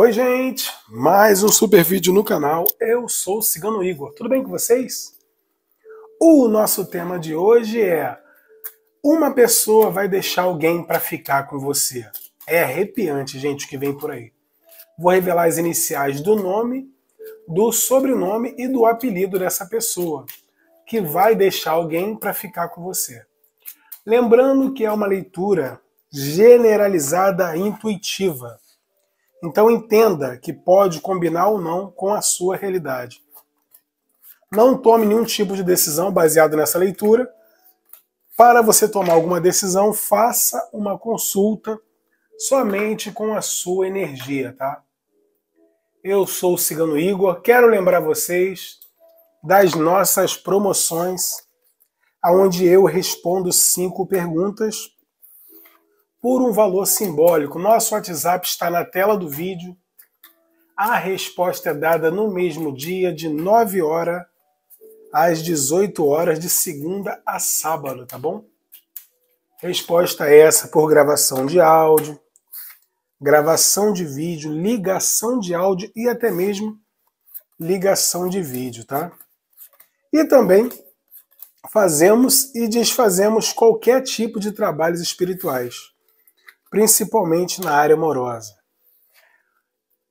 Oi gente, mais um super vídeo no canal, eu sou o Cigano Igor, tudo bem com vocês? O nosso tema de hoje é: uma pessoa vai deixar alguém para ficar com você. É arrepiante, gente, o que vem por aí. Vou revelar as iniciais do nome, do sobrenome e do apelido dessa pessoa que vai deixar alguém para ficar com você. Lembrando que é uma leitura generalizada e intuitiva. Então entenda que pode combinar ou não com a sua realidade. Não tome nenhum tipo de decisão baseado nessa leitura. Para você tomar alguma decisão, faça uma consulta somente com a sua energia, tá? Eu sou o Cigano Igor, quero lembrar vocês das nossas promoções, onde eu respondo 5 perguntas por um valor simbólico. Nosso WhatsApp está na tela do vídeo. A resposta é dada no mesmo dia, de 9 horas às 18 horas, de segunda a sábado, tá bom? Resposta é essa por gravação de áudio, gravação de vídeo, ligação de áudio e até mesmo ligação de vídeo, tá? E também fazemos e desfazemos qualquer tipo de trabalhos espirituais, principalmente na área amorosa.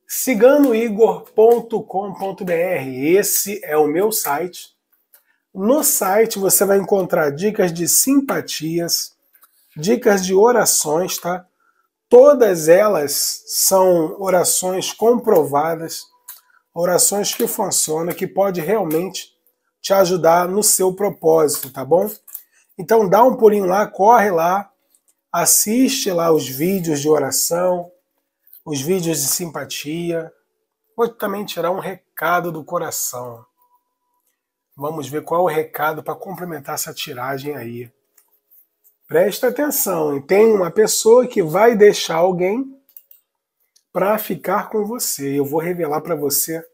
ciganoigor.com.br, esse é o meu site. No site você vai encontrar dicas de simpatias, dicas de orações, tá? Todas elas são orações comprovadas, orações que funcionam, que pode realmente te ajudar no seu propósito, tá bom? Então dá um pulinho lá, corre lá, assiste lá os vídeos de oração, os vídeos de simpatia. Vou também tirar um recado do coração. Vamos ver qual é o recado para complementar essa tiragem aí. Presta atenção, hein? Tem uma pessoa que vai deixar alguém para ficar com você. Eu vou revelar para você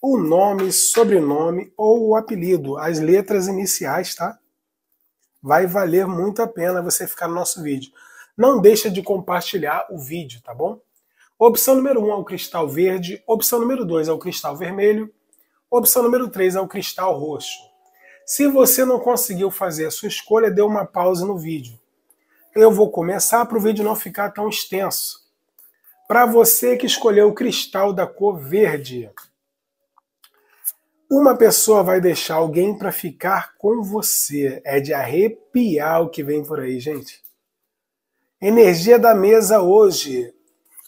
o nome, sobrenome ou o apelido, as letras iniciais, tá? Vai valer muito a pena você ficar no nosso vídeo. Não deixa de compartilhar o vídeo, tá bom? Opção número 1 é o cristal verde, opção número 2 é o cristal vermelho, opção número 3 é o cristal roxo. Se você não conseguiu fazer a sua escolha, dê uma pausa no vídeo. Eu vou começar para o vídeo não ficar tão extenso. Para você que escolheu o cristal da cor verde, uma pessoa vai deixar alguém para ficar com você. É de arrepiar o que vem por aí, gente. Energia da mesa hoje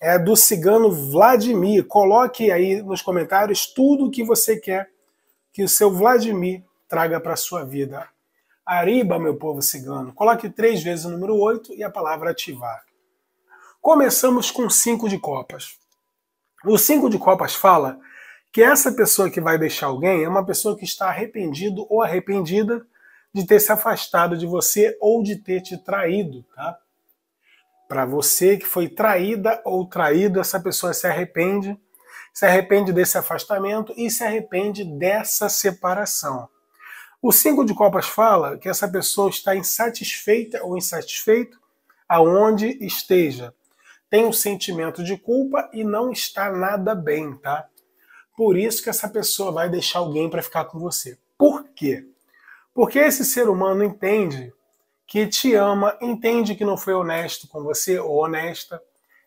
é do cigano Vladimir. Coloque aí nos comentários tudo o que você quer que o seu Vladimir traga para a sua vida. Arriba, meu povo cigano. Coloque 3 vezes o número 8 e a palavra ativar. Começamos com 5 de copas. O 5 de copas fala que essa pessoa que vai deixar alguém é uma pessoa que está arrependido ou arrependida de ter se afastado de você ou de ter te traído, tá? Para você que foi traída ou traído, essa pessoa se arrepende desse afastamento e se arrepende dessa separação. O 5 de copas fala que essa pessoa está insatisfeita ou insatisfeito aonde esteja. Tem um sentimento de culpa e não está nada bem, tá? Por isso que essa pessoa vai deixar alguém para ficar com você. Por quê? Porque esse ser humano entende que te ama, entende que não foi honesto com você ou honesta,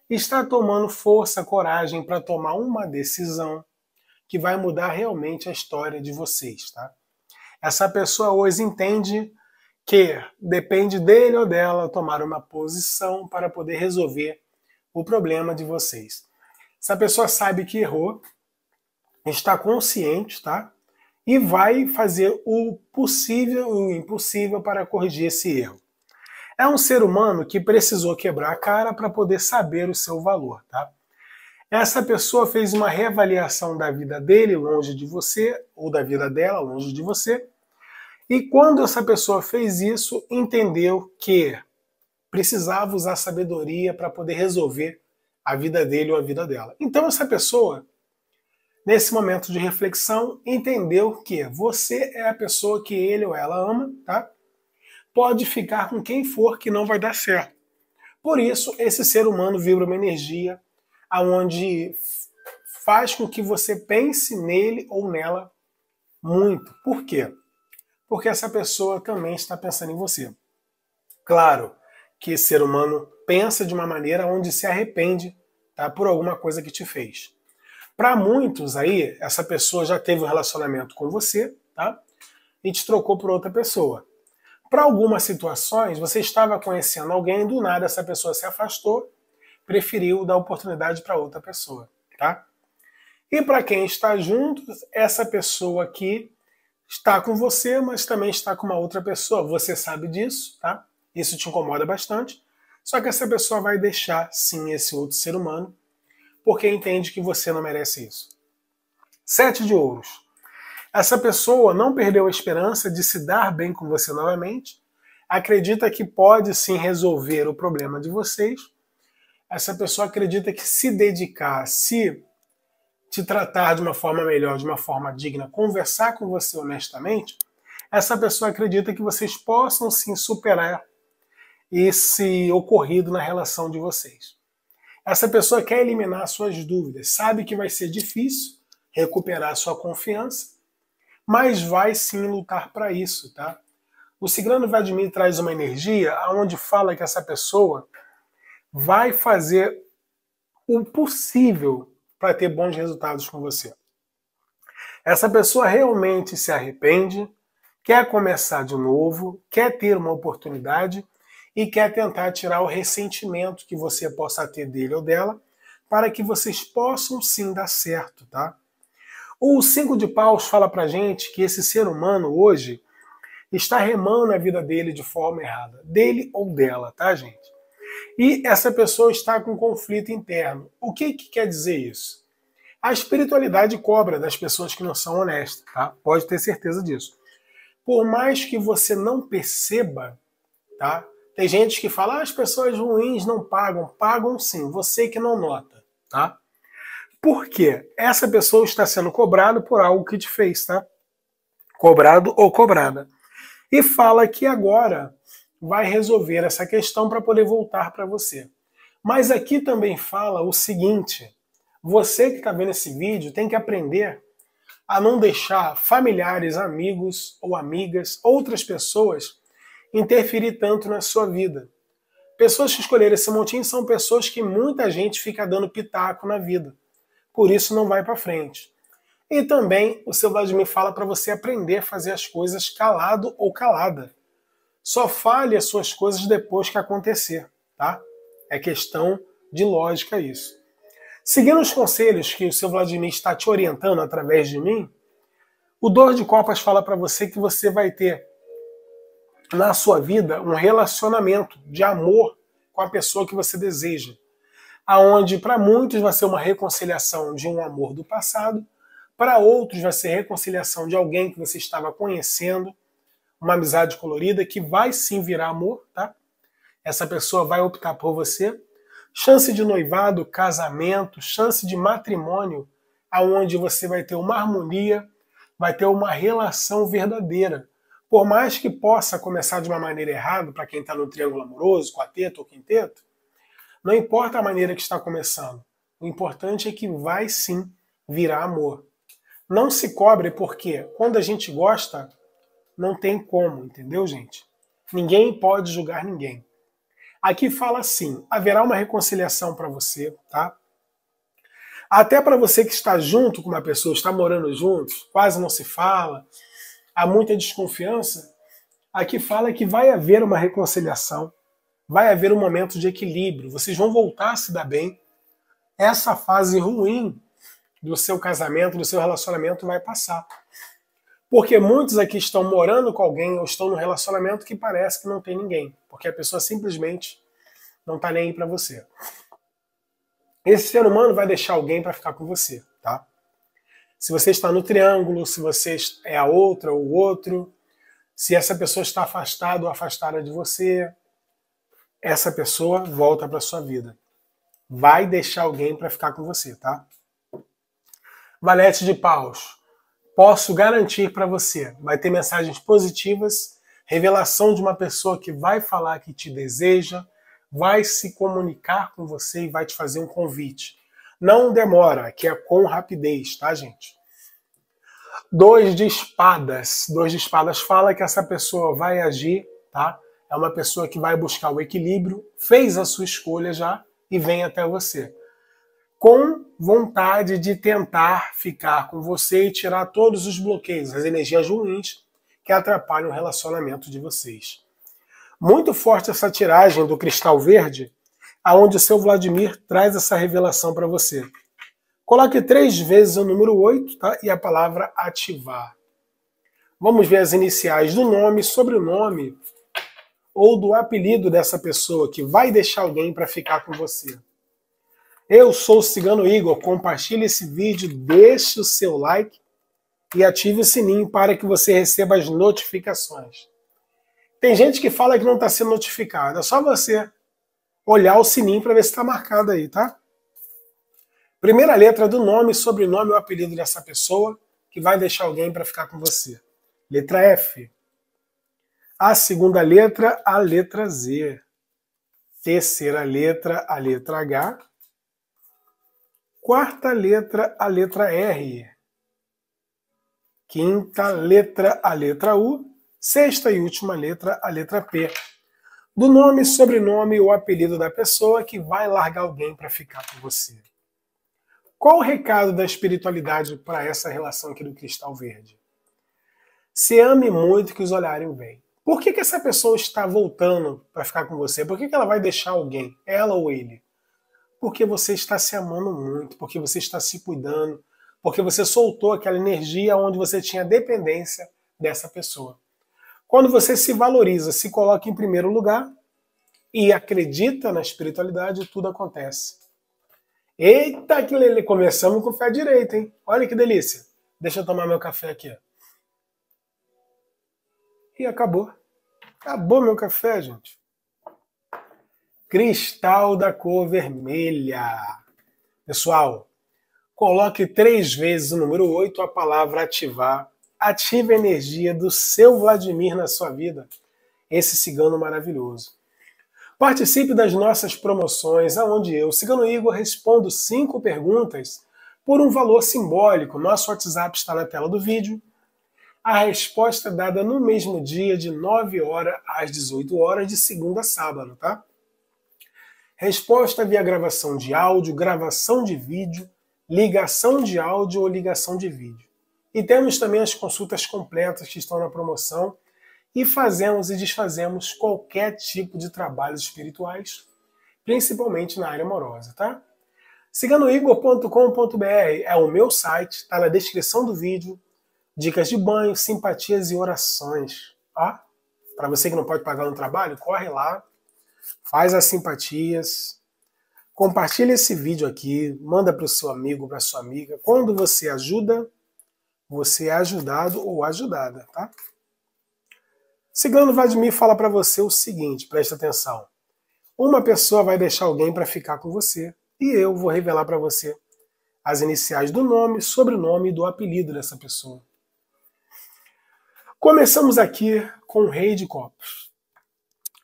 está tomando força, coragem para tomar uma decisão que vai mudar realmente a história de vocês, tá? Essa pessoa hoje entende que depende dele ou dela tomar uma posição para poder resolver o problema de vocês. Essa pessoa sabe que errou, está consciente, tá? E vai fazer o possível e o impossível para corrigir esse erro. É um ser humano que precisou quebrar a cara para poder saber o seu valor, tá? Essa pessoa fez uma reavaliação da vida dele longe de você, ou da vida dela longe de você, e quando essa pessoa fez isso, entendeu que precisava usar sabedoria para poder resolver a vida dele ou a vida dela. Então essa pessoa, nesse momento de reflexão, entendeu que você é a pessoa que ele ou ela ama, tá? Pode ficar com quem for que não vai dar certo. Por isso, esse ser humano vibra uma energia onde faz com que você pense nele ou nela muito. Por quê? Porque essa pessoa também está pensando em você. Claro que esse ser humano pensa de uma maneira onde se arrepende, tá, por alguma coisa que te fez. Para muitos aí, essa pessoa já teve um relacionamento com você, tá, e te trocou por outra pessoa. Para algumas situações, você estava conhecendo alguém, do nada essa pessoa se afastou, preferiu dar oportunidade para outra pessoa, tá? E para quem está junto, essa pessoa aqui está com você, mas também está com uma outra pessoa. Você sabe disso, tá? Isso te incomoda bastante. Só que essa pessoa vai deixar, sim, esse outro ser humano, porque entende que você não merece isso. 7 de ouros. Essa pessoa não perdeu a esperança de se dar bem com você novamente, acredita que pode, sim, resolver o problema de vocês. Essa pessoa acredita que se dedicar, se te tratar de uma forma melhor, de uma forma digna, conversar com você honestamente, essa pessoa acredita que vocês possam sim superar esse ocorrido na relação de vocês. Essa pessoa quer eliminar suas dúvidas, sabe que vai ser difícil recuperar sua confiança, mas vai sim lutar para isso, tá? O Cigano Vladimir traz uma energia onde fala que essa pessoa vai fazer o possível para ter bons resultados com você. Essa pessoa realmente se arrepende, quer começar de novo, quer ter uma oportunidade e quer tentar tirar o ressentimento que você possa ter dele ou dela para que vocês possam sim dar certo, tá? O 5 de paus fala pra gente que esse ser humano hoje está remando a vida dele de forma errada, dele ou dela, tá, gente? E essa pessoa está com um conflito interno. O que quer dizer isso? A espiritualidade cobra das pessoas que não são honestas, tá? Pode ter certeza disso. Por mais que você não perceba, tá? Tem gente que fala, as pessoas ruins não pagam. Pagam sim, você que não nota, tá? Por quê? Essa pessoa está sendo cobrada por algo que te fez, tá? Cobrado ou cobrada. E fala que agora vai resolver essa questão para poder voltar para você. Mas aqui também fala o seguinte, você que está vendo esse vídeo tem que aprender a não deixar familiares, amigos ou amigas, outras pessoas, interferir tanto na sua vida. Pessoas que escolheram esse montinho são pessoas que muita gente fica dando pitaco na vida. Por isso não vai para frente. E também o seu Vladimir fala para você aprender a fazer as coisas calado ou calada. Só fale as suas coisas depois que acontecer, tá? É questão de lógica isso. Seguindo os conselhos que o seu Vladimir está te orientando através de mim, o 2 de copas fala para você que você vai ter na sua vida um relacionamento de amor com a pessoa que você deseja, aonde para muitos vai ser uma reconciliação de um amor do passado, para outros vai ser reconciliação de alguém que você estava conhecendo, uma amizade colorida que vai sim virar amor, tá? Essa pessoa vai optar por você. Chance de noivado, casamento, chance de matrimônio, aonde você vai ter uma harmonia, vai ter uma relação verdadeira. Por mais que possa começar de uma maneira errada, para quem está no triângulo amoroso, quarteto ou quinteto, não importa a maneira que está começando. O importante é que vai sim virar amor. Não se cobre porque quando a gente gosta, não tem como, entendeu, gente? Ninguém pode julgar ninguém. Aqui fala assim, haverá uma reconciliação para você, tá? Até para você que está junto com uma pessoa, está morando juntos, quase não se fala, há muita desconfiança, aqui fala que vai haver uma reconciliação, vai haver um momento de equilíbrio, vocês vão voltar a se dar bem. Essa fase ruim do seu casamento, do seu relacionamento vai passar. Porque muitos aqui estão morando com alguém ou estão num relacionamento que parece que não tem ninguém. Porque a pessoa simplesmente não está nem aí para você. Esse ser humano vai deixar alguém para ficar com você, tá? Se você está no triângulo, se você é a outra ou o outro, se essa pessoa está afastada ou afastada de você, essa pessoa volta para sua vida. Vai deixar alguém para ficar com você, tá? Valete de paus. Posso garantir para você, vai ter mensagens positivas, revelação de uma pessoa que vai falar que te deseja, vai se comunicar com você e vai te fazer um convite. não demora, que é com rapidez, tá, gente? Dois de espadas fala que essa pessoa vai agir, tá? É uma pessoa que vai buscar o equilíbrio, fez a sua escolha já e vem até você. Com vontade de tentar ficar com você e tirar todos os bloqueios, as energias ruins que atrapalham o relacionamento de vocês. Muito forte essa tiragem do cristal verde, aonde o seu Vladimir traz essa revelação para você. Coloque 3 vezes o número 8, tá? E a palavra ativar. Vamos ver as iniciais do nome, sobrenome ou do apelido dessa pessoa que vai deixar alguém para ficar com você. Eu sou o Cigano Igor, compartilhe esse vídeo, deixe o seu like e ative o sininho para que você receba as notificações. Tem gente que fala que não está sendo notificado, é só você olhar o sininho para ver se está marcado aí, tá? Primeira letra do nome, sobrenome ou apelido dessa pessoa que vai deixar alguém para ficar com você. Letra F. A segunda letra, a letra Z. Terceira letra, a letra H. Quarta letra, a letra R. Quinta letra, a letra U. Sexta e última letra, a letra P. Do nome, sobrenome ou apelido da pessoa que vai largar alguém para ficar com você. Qual o recado da espiritualidade para essa relação aqui do cristal verde? Se ame muito que os olharem bem. Por que essa pessoa está voltando para ficar com você? Por que ela vai deixar alguém, ela ou ele? Porque você está se amando muito, porque você está se cuidando, porque você soltou aquela energia onde você tinha dependência dessa pessoa. Quando você se valoriza, se coloca em primeiro lugar e acredita na espiritualidade, tudo acontece. Eita, que lele, começamos com o pé direito, hein? Olha que delícia. Deixa eu tomar meu café aqui. E acabou. Acabou meu café, gente. Cristal da cor vermelha. Pessoal, coloque 3 vezes o número 8, a palavra ativar. Ative a energia do seu Vladimir na sua vida. Esse cigano maravilhoso. Participe das nossas promoções, onde eu, Cigano Igor, respondo 5 perguntas por um valor simbólico. Nosso WhatsApp está na tela do vídeo. A resposta é dada no mesmo dia, de 9 horas às 18 horas, de segunda a sábado, tá? Resposta via gravação de áudio, gravação de vídeo, ligação de áudio ou ligação de vídeo. E temos também as consultas completas que estão na promoção. E fazemos e desfazemos qualquer tipo de trabalhos espirituais, principalmente na área amorosa, tá? ciganoigor.com.br é o meu site, está na descrição do vídeo. Dicas de banho, simpatias e orações, tá? Para você que não pode pagar um trabalho, corre lá, faz as simpatias, compartilha esse vídeo aqui, manda para o seu amigo, para sua amiga. Quando você ajuda, você é ajudado ou ajudada, tá? Cigano Vladimir fala para você o seguinte, presta atenção. Uma pessoa vai deixar alguém para ficar com você e eu vou revelar para você as iniciais do nome, sobrenome e do apelido dessa pessoa. Começamos aqui com o Rei de Copos.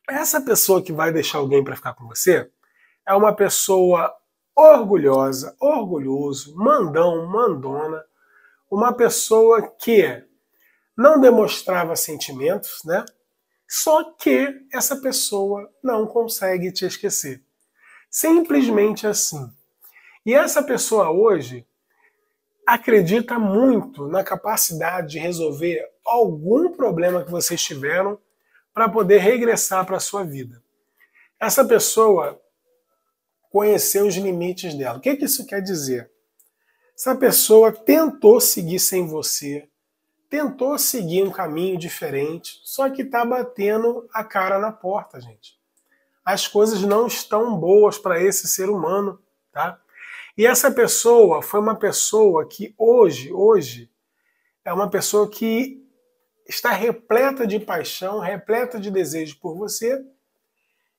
Essa pessoa que vai deixar alguém para ficar com você é uma pessoa orgulhosa, orgulhoso, mandão, mandona, uma pessoa que não demonstrava sentimentos, né? Só que essa pessoa não consegue te esquecer. Simplesmente assim. E essa pessoa hoje acredita muito na capacidade de resolver algum problema que vocês tiveram para poder regressar para a sua vida. Essa pessoa conheceu os limites dela. O que isso quer dizer? Essa pessoa tentou seguir sem você, tentou seguir um caminho diferente, só que está batendo a cara na porta, gente. As coisas não estão boas para esse ser humano, tá? E essa pessoa foi uma pessoa que hoje, é uma pessoa que está repleta de paixão, repleta de desejo por você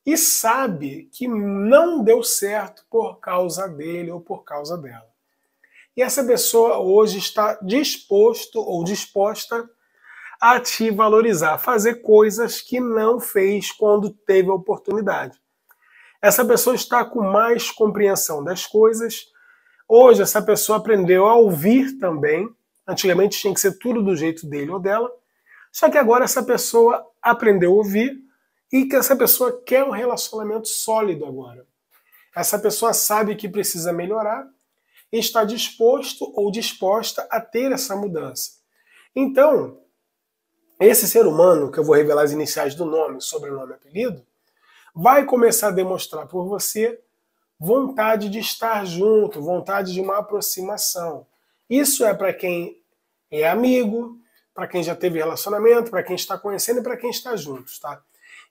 e sabe que não deu certo por causa dele ou por causa dela. E essa pessoa hoje está disposto ou disposta a te valorizar, fazer coisas que não fez quando teve a oportunidade. Essa pessoa está com mais compreensão das coisas Hoje essa pessoa aprendeu a ouvir também. Antigamente tinha que ser tudo do jeito dele ou dela. Só que agora essa pessoa aprendeu a ouvir e que essa pessoa quer um relacionamento sólido agora. Essa pessoa sabe que precisa melhorar e está disposto ou disposta a ter essa mudança. Então, esse ser humano, que eu vou revelar as iniciais do nome, sobrenome e apelido, vai começar a demonstrar por você vontade de estar junto, vontade de uma aproximação. Isso é para quem é amigo, para quem já teve relacionamento, para quem está conhecendo e para quem está juntos, tá?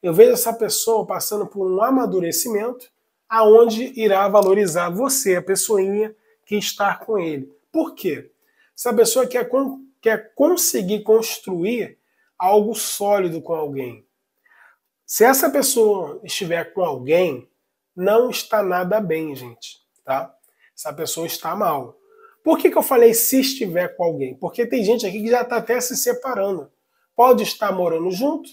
Eu vejo essa pessoa passando por um amadurecimento aonde irá valorizar você, a pessoinha que está com ele. Por quê? Essa pessoa quer conseguir construir algo sólido com alguém. Se essa pessoa estiver com alguém, não está nada bem, gente, tá? Essa pessoa está mal. Por que eu falei se estiver com alguém? Porque tem gente aqui que já está até se separando. Pode estar morando junto,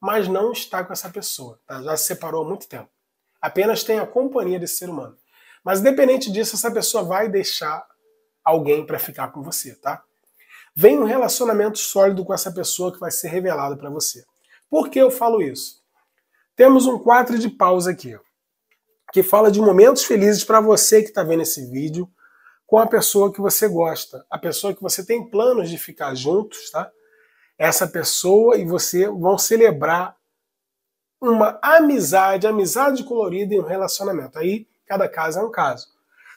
mas não está com essa pessoa. Tá? Já se separou há muito tempo. Apenas tem a companhia desse ser humano. Mas independente disso, essa pessoa vai deixar alguém para ficar com você, tá? Vem um relacionamento sólido com essa pessoa que vai ser revelado para você. Por que eu falo isso? Temos um 4 de paus aqui, que fala de momentos felizes para você que está vendo esse vídeo, com a pessoa que você gosta, a pessoa que você tem planos de ficar juntos, tá? Essa pessoa e você vão celebrar uma amizade colorida em um relacionamento. Aí, cada caso é um caso.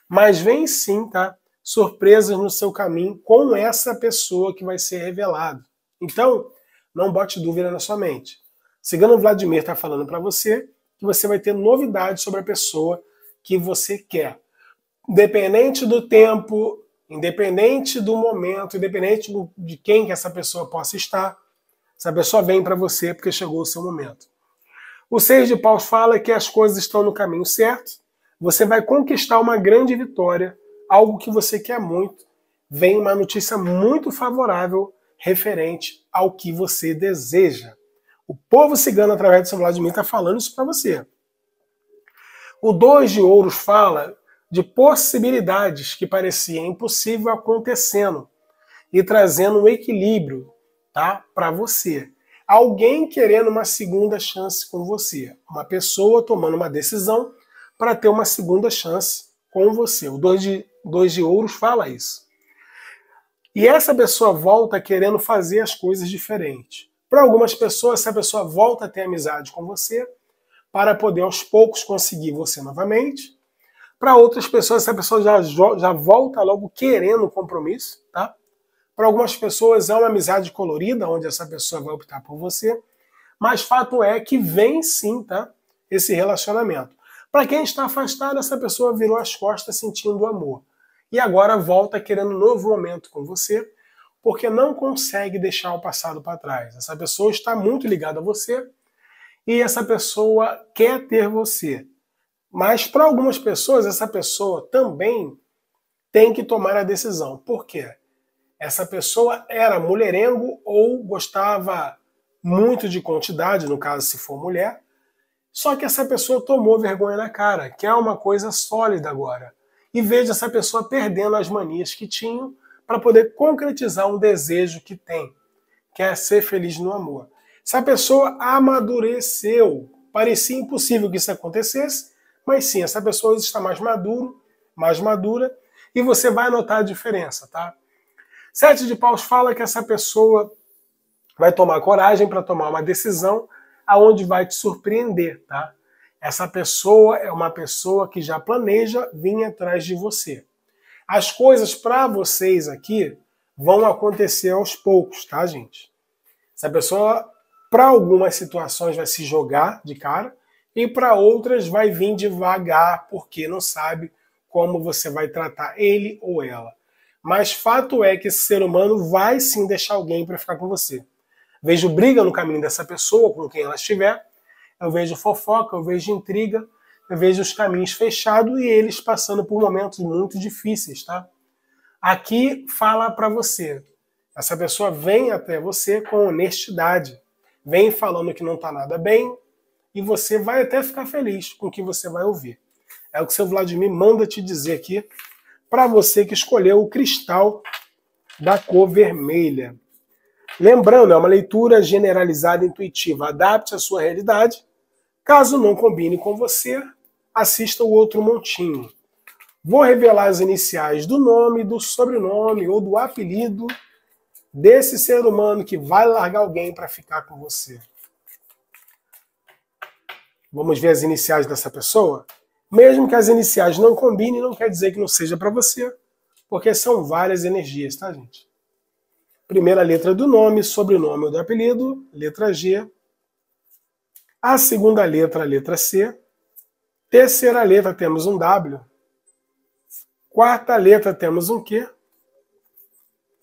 Mas vem sim, tá? Surpresas no seu caminho com essa pessoa que vai ser revelada. Então, não bote dúvida na sua mente. Cigano Vladimir está falando para você que você vai ter novidades sobre a pessoa que você quer. Independente do tempo, independente do momento, independente de quem que essa pessoa possa estar, essa pessoa vem para você porque chegou o seu momento. O 6 de paus fala que as coisas estão no caminho certo, você vai conquistar uma grande vitória, algo que você quer muito, vem uma notícia muito favorável referente ao que você deseja. O povo cigano, através do seu Vladimir, está falando isso para você. O 2 de ouros fala de possibilidades que parecia impossível acontecendo e trazendo um equilíbrio, tá, para você. Alguém querendo uma segunda chance com você. Uma pessoa tomando uma decisão para ter uma segunda chance com você. O 2 de ouros fala isso. E essa pessoa volta querendo fazer as coisas diferentes. Para algumas pessoas, essa pessoa volta a ter amizade com você para poder aos poucos conseguir você novamente. Para outras pessoas, essa pessoa já volta logo querendo o compromisso, tá? Para algumas pessoas é uma amizade colorida, onde essa pessoa vai optar por você. Mas fato é que vem sim, tá? Esse relacionamento. Para quem está afastado, essa pessoa virou as costas sentindo amor. E agora volta querendo um novo momento com você, porque não consegue deixar o passado para trás. Essa pessoa está muito ligada a você e essa pessoa quer ter você. Mas para algumas pessoas, essa pessoa também tem que tomar a decisão. Por quê? Essa pessoa era mulherengo ou gostava muito de quantidade, no caso se for mulher, só que essa pessoa tomou vergonha na cara, que é uma coisa sólida agora. E veja essa pessoa perdendo as manias que tinha para poder concretizar um desejo que tem, que é ser feliz no amor. Essa pessoa amadureceu. Parecia impossível que isso acontecesse, mas sim, essa pessoa está mais madura, e você vai notar a diferença, tá? 7 de paus fala que essa pessoa vai tomar coragem para tomar uma decisão aonde vai te surpreender, tá? Essa pessoa é uma pessoa que já planeja vir atrás de você. As coisas para vocês aqui vão acontecer aos poucos, tá, gente? Essa pessoa, para algumas situações, vai se jogar de cara, e para outras vai vir devagar, porque não sabe como você vai tratar ele ou ela. Mas fato é que esse ser humano vai sim deixar alguém para ficar com você. Vejo briga no caminho dessa pessoa, com quem ela estiver, eu vejo fofoca, eu vejo intriga, eu vejo os caminhos fechados e eles passando por momentos muito difíceis, tá? Aqui fala para você, essa pessoa vem até você com honestidade, vem falando que não está nada bem, e você vai até ficar feliz com o que você vai ouvir. É o que o seu Vladimir manda te dizer aqui para você que escolheu o cristal da cor vermelha. Lembrando, é uma leitura generalizada e intuitiva. Adapte à sua realidade. Caso não combine com você, assista o outro montinho. Vou revelar as iniciais do nome, do sobrenome ou do apelido desse ser humano que vai largar alguém para ficar com você. Vamos ver as iniciais dessa pessoa? Mesmo que as iniciais não combinem, não quer dizer que não seja para você, porque são várias energias, tá, gente? Primeira letra do nome, sobrenome ou do apelido, letra G. A segunda letra, letra C. Terceira letra, temos um W. Quarta letra, temos um Q.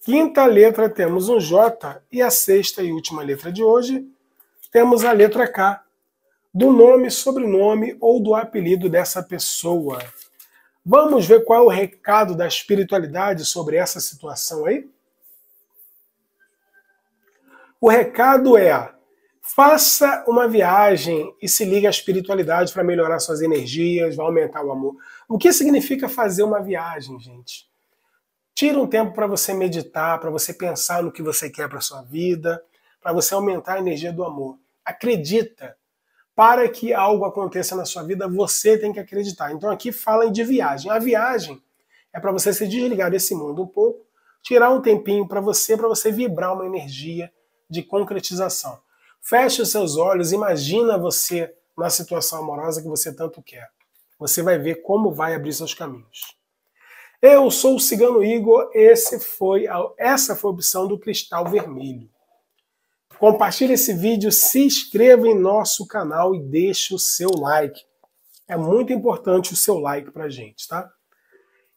Quinta letra, temos um J. E a sexta e última letra de hoje, temos a letra K. Do nome, sobrenome ou do apelido dessa pessoa. Vamos ver qual é o recado da espiritualidade sobre essa situação aí? O recado é, faça uma viagem e se ligue à espiritualidade para melhorar suas energias, vai aumentar o amor. O que significa fazer uma viagem, gente? Tira um tempo para você meditar, para você pensar no que você quer para sua vida, para você aumentar a energia do amor. Acredita. Para que algo aconteça na sua vida, você tem que acreditar. Então aqui fala de viagem. A viagem é para você se desligar desse mundo um pouco, tirar um tempinho para você vibrar uma energia de concretização. Feche os seus olhos, imagina você na situação amorosa que você tanto quer. Você vai ver como vai abrir seus caminhos. Eu sou o Cigano Igor, essa foi a opção do cristal vermelho. Compartilhe esse vídeo, se inscreva em nosso canal e deixe o seu like. É muito importante o seu like pra gente, tá?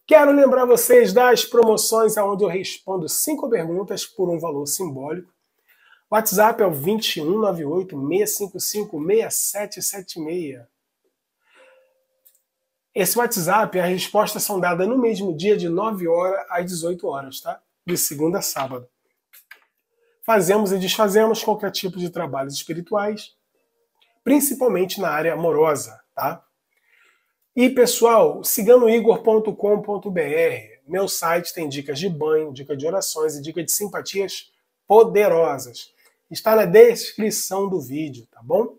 Quero lembrar vocês das promoções onde eu respondo 5 perguntas por um valor simbólico. O WhatsApp é o 2198-655-6776. Esse WhatsApp, as respostas são dadas no mesmo dia, de 9 horas às 18 horas, tá? De segunda a sábado. Fazemos e desfazemos qualquer tipo de trabalhos espirituais, principalmente na área amorosa, tá? E pessoal, ciganoigor.com.br, meu site tem dicas de banho, dicas de orações e dicas de simpatias poderosas. Está na descrição do vídeo, tá bom?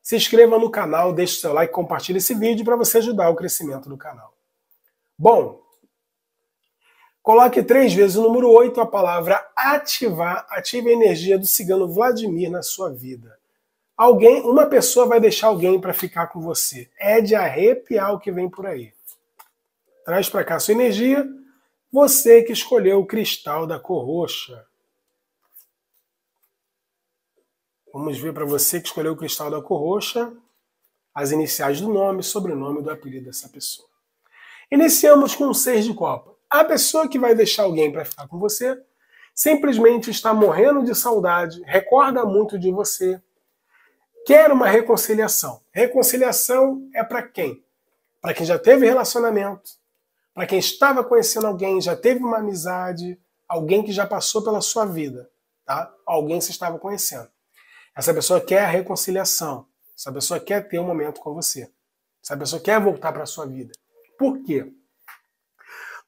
Se inscreva no canal, deixe seu like, compartilhe esse vídeo para você ajudar o crescimento do canal. Bom, coloque 3 vezes o número 8, a palavra ativar, ative a energia do cigano Vladimir na sua vida. Uma pessoa vai deixar alguém para ficar com você. É de arrepiar o que vem por aí. Traz para cá sua energia, você que escolheu o cristal da cor roxa. Vamos ver para você que escolheu o cristal da cor roxa, as iniciais do nome, sobrenome e do apelido dessa pessoa. Iniciamos com o 6 de copa. A pessoa que vai deixar alguém para ficar com você simplesmente está morrendo de saudade, recorda muito de você, quer uma reconciliação. Reconciliação é para quem? Para quem já teve relacionamento, para quem estava conhecendo alguém, já teve uma amizade, alguém que já passou pela sua vida, tá? Alguém se estava conhecendo. Essa pessoa quer a reconciliação, essa pessoa quer ter um momento com você, essa pessoa quer voltar para a sua vida. Por quê?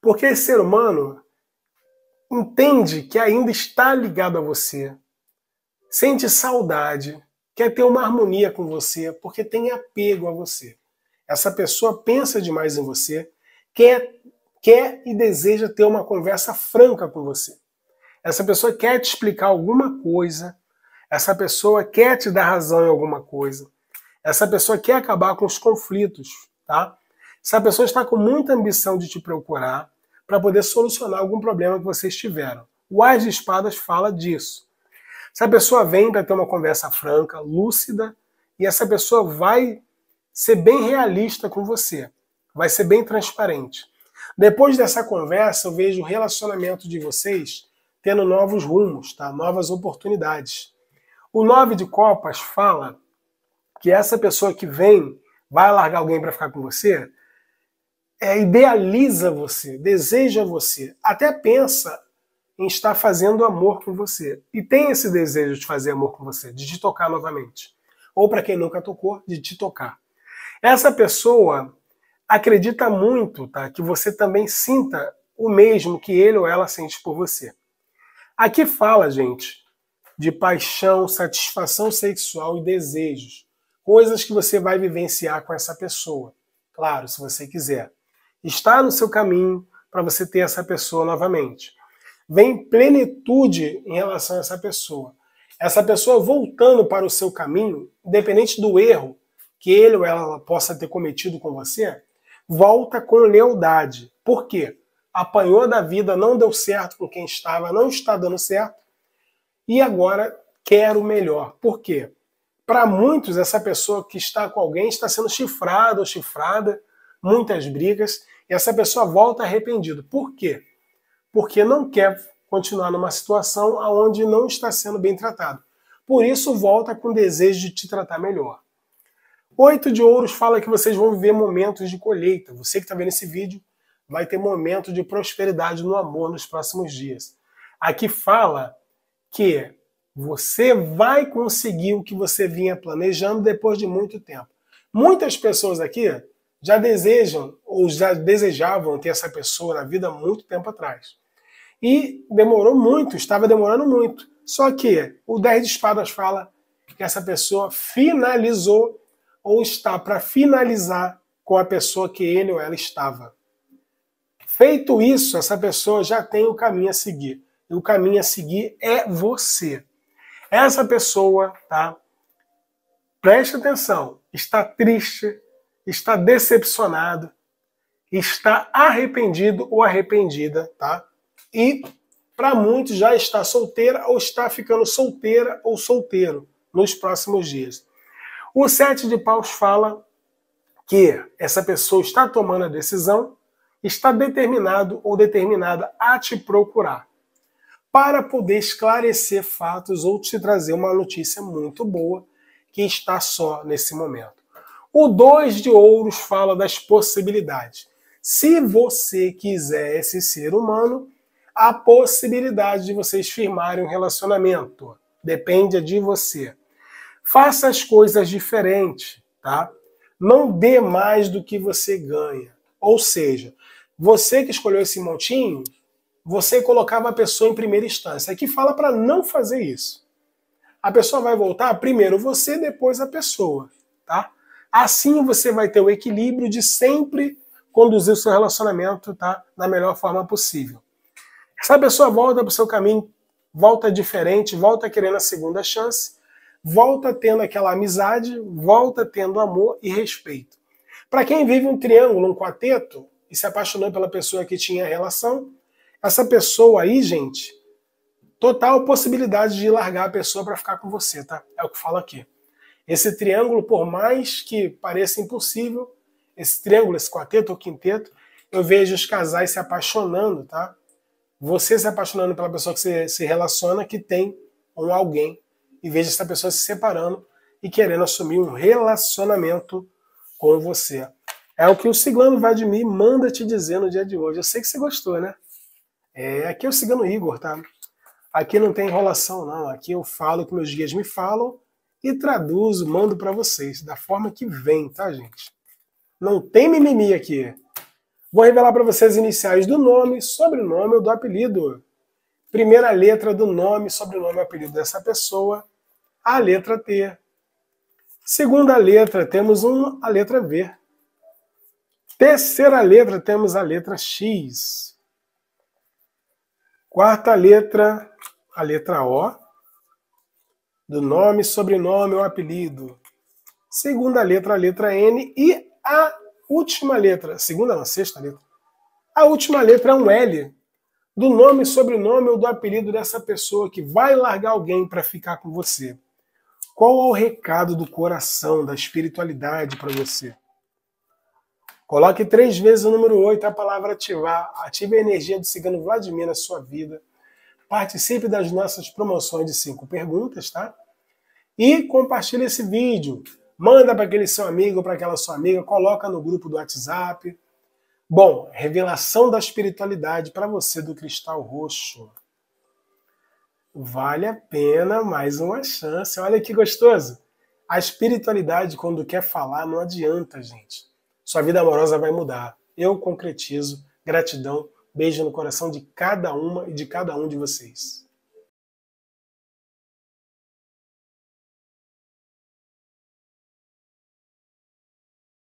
Porque esse ser humano entende que ainda está ligado a você, sente saudade, quer ter uma harmonia com você, porque tem apego a você. Essa pessoa pensa demais em você, quer e deseja ter uma conversa franca com você. Essa pessoa quer te explicar alguma coisa, essa pessoa quer te dar razão em alguma coisa, essa pessoa quer acabar com os conflitos, tá? Essa pessoa está com muita ambição de te procurar, para poder solucionar algum problema que vocês tiveram. O As de Espadas fala disso. Essa pessoa vem para ter uma conversa franca, lúcida, e essa pessoa vai ser bem realista com você, vai ser bem transparente. Depois dessa conversa, eu vejo o relacionamento de vocês tendo novos rumos, tá? Novas oportunidades. O 9 de copas fala que essa pessoa que vem, vai largar alguém para ficar com você, idealiza você, deseja você, até pensa em estar fazendo amor com você. E tem esse desejo de fazer amor com você, de te tocar novamente. Ou para quem nunca tocou, de te tocar. Essa pessoa, acredita muito, tá, que você também sinta o mesmo que ele ou ela sente por você. Aqui fala, gente, de paixão, satisfação sexual e desejos. Coisas que você vai vivenciar com essa pessoa. Claro, se você quiser. Está no seu caminho para você ter essa pessoa novamente. Vem plenitude em relação a essa pessoa. Essa pessoa voltando para o seu caminho, independente do erro que ele ou ela possa ter cometido com você, volta com lealdade. Por quê? Apanhou da vida, não deu certo com quem estava, não está dando certo, e agora quer o melhor. Por quê? Para muitos, essa pessoa que está com alguém está sendo chifrada ou chifrada, muitas brigas, e essa pessoa volta arrependida. Por quê? Porque não quer continuar numa situação onde não está sendo bem tratado. Por isso, volta com o desejo de te tratar melhor. 8 de ouros fala que vocês vão viver momentos de colheita. Você que está vendo esse vídeo vai ter momento de prosperidade no amor nos próximos dias. Aqui fala que você vai conseguir o que você vinha planejando depois de muito tempo. Muitas pessoas aqui já desejam ou já desejavam ter essa pessoa na vida há muito tempo atrás. E demorou muito, estava demorando muito. Só que o 10 de espadas fala que essa pessoa finalizou ou está para finalizar com a pessoa que ele ou ela estava. Feito isso, essa pessoa já tem o caminho a seguir. E o caminho a seguir é você. Essa pessoa, tá? Preste atenção. Está triste, está decepcionado, está arrependido ou arrependida, tá? E para muitos já está solteira ou está ficando solteira ou solteiro nos próximos dias. O 7 de paus fala que essa pessoa está tomando a decisão, está determinado ou determinada a te procurar para poder esclarecer fatos ou te trazer uma notícia muito boa que está só nesse momento. O 2 de ouros fala das possibilidades. Se você quiser esse ser humano, há possibilidade de vocês firmarem um relacionamento. Depende de você. Faça as coisas diferentes, tá? Não dê mais do que você ganha. Ou seja, você que escolheu esse montinho, você colocava a pessoa em primeira instância. Aqui fala para não fazer isso. A pessoa vai voltar, primeiro você, depois a pessoa, tá? Assim você vai ter o equilíbrio de sempre conduzir o seu relacionamento, tá, da melhor forma possível. Essa pessoa volta para o seu caminho, volta diferente, volta querendo a segunda chance, volta tendo aquela amizade, volta tendo amor e respeito. Para quem vive um triângulo, um quarteto, e se apaixonou pela pessoa que tinha relação, essa pessoa aí, gente, total possibilidade de largar a pessoa para ficar com você, tá? É o que fala aqui. Esse triângulo, por mais que pareça impossível, esse triângulo, esse quarteto ou quinteto, eu vejo os casais se apaixonando, tá? Você se apaixonando pela pessoa que você se relaciona, que tem um alguém, e vejo essa pessoa se separando e querendo assumir um relacionamento com você. É o que o cigano Vladimir manda te dizer no dia de hoje. Eu sei que você gostou, né? É, aqui é o Cigano Igor, tá? Aqui não tem enrolação, não. Aqui eu falo o que meus guias me falam e traduzo, mando pra vocês, da forma que vem, tá, gente? Não tem mimimi aqui. Vou revelar pra vocês as iniciais do nome, sobrenome ou do apelido. Primeira letra do nome, sobrenome e apelido dessa pessoa, a letra T. Segunda letra, temos a letra V. Terceira letra, temos a letra X. Quarta letra, a letra O, do nome, sobrenome ou apelido. Segunda letra, a letra N. E a última letra, segunda não, sexta letra. A última letra é um L, do nome, sobrenome ou do apelido dessa pessoa que vai largar alguém para ficar com você. Qual é o recado do coração, da espiritualidade para você? Coloque 3 vezes o número 8, a palavra ativar. Ative a energia do Cigano Vladimir na sua vida. Participe das nossas promoções de 5 perguntas, tá? E compartilhe esse vídeo. Manda para aquele seu amigo, para aquela sua amiga. Coloca no grupo do WhatsApp. Bom, revelação da espiritualidade para você do Cristal Roxo. Vale a pena mais uma chance. Olha que gostoso. A espiritualidade, quando quer falar, não adianta, gente. sua vida amorosa vai mudar. Eu concretizo. Gratidão. Beijo no coração de cada uma e de cada um de vocês.